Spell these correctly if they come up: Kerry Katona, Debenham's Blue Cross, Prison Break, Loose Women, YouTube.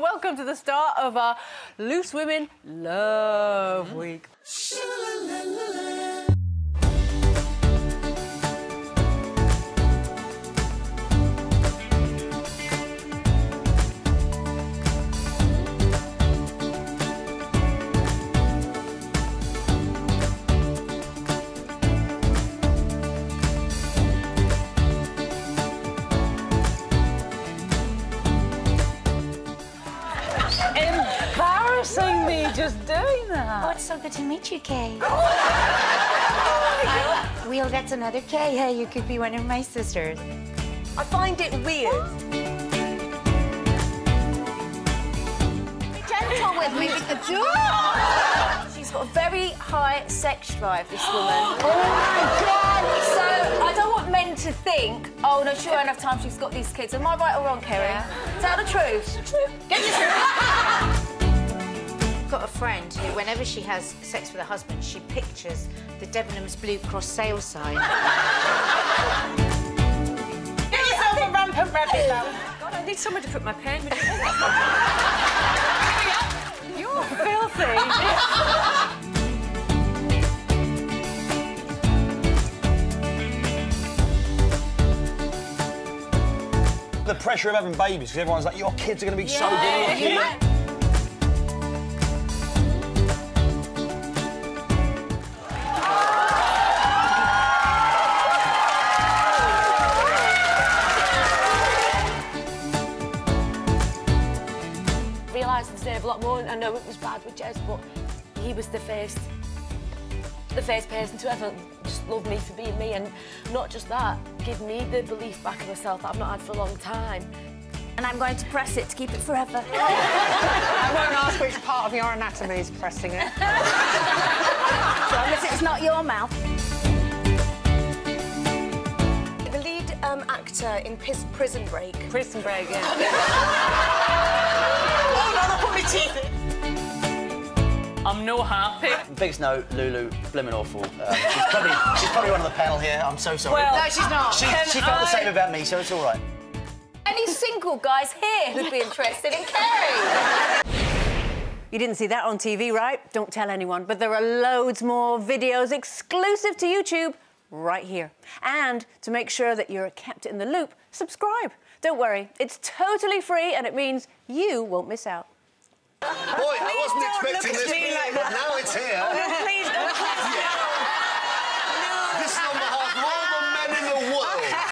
Welcome to the start of our Loose Women Love Week. Embarrassing me just doing that. Oh, it's so good to meet you, Kay. Oh well, that's another Kay. Hey, you could be one of my sisters. I find it weird. Be gentle with me. She's got a very high sex drive, this woman. Oh my God! So I don't want men to think, oh no, she won't have time. She's got these kids. Am I right or wrong, Kerry? Yeah. Tell the truth. It's the truth. Get the truth. I've got a friend who, whenever she has sex with her husband, she pictures the Debenham's Blue Cross sale sign. Get yourself a rampant rabbit, though. God, I need someone to put my pen with. You're filthy. The pressure of having babies, because everyone's like, your kids are going to be so good. Yeah. A lot more, and I know it was bad with Jez, but he was the first person to ever just love me for being me, and not just that, give me the belief back in myself that I've not had for a long time. And I'm going to press it to keep it forever. I won't ask which part of your anatomy is pressing it. As long as it's not your mouth. The lead actor in Prison Break. Prison Break, yeah. I'm no happy. Big Snow, Lulu, blimmin' awful. She's probably one of the panel here. I'm so sorry. Well, no, she's not. She felt the same about me, so it's all right. Any single guys here who'd be interested in Kerry? You didn't see that on TV, right? Don't tell anyone. But there are loads more videos exclusive to YouTube right here. And to make sure that you're kept in the loop, subscribe. Don't worry, it's totally free, and it means you won't miss out. Boy, I wasn't expecting this, but now it's here.